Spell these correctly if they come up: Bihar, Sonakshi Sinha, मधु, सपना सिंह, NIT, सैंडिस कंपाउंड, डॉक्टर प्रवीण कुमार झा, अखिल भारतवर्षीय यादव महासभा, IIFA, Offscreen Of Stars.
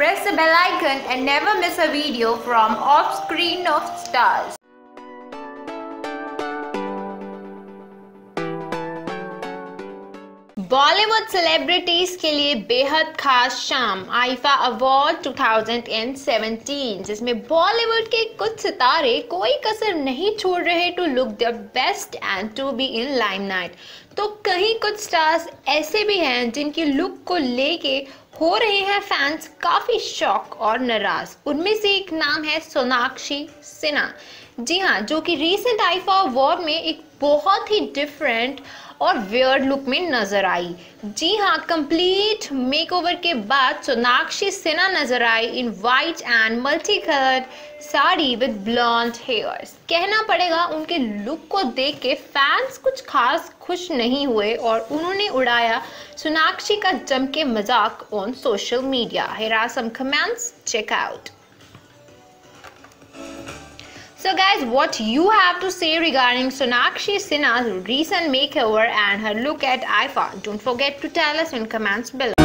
Press the bell icon and never miss a video from Offscreen of Stars. Bollywood celebrities के लिए बेहद खास शाम आईफा अवार्ड 2017 जिसमें बॉलीवुड के कुछ सितारे कोई कसर नहीं छोड़ रहे to look their best and to be in limelight. तो कहीं कुछ स्टार्स ऐसे भी हैं जिनकी लुक को लेके हो रहे हैं फैंस काफ़ी शॉक और नाराज। उनमें से एक नाम है सोनाक्षी सिन्हा, जी हाँ, जो कि रीसेंट आईफा अवार्ड में एक बहुत ही डिफरेंट और वियर्ड लुक में नजर आई। जी हाँ, कंप्लीट मेकओवर के बाद सोनाक्षी सिन्हा नजर आई in white and multi colour sari with blonde hairs. कहना पड़ेगा उनके लुक को देख के फैंस कुछ खास खुश नहीं हुए और उन्होंने उड़ाया सोनाक्षी का जम के मजाक on social media. Here are some comments, check out. So guys, what you have to say regarding Sonakshi Sinha's recent makeover and her look at IIFA? Don't forget to tell us in comments below.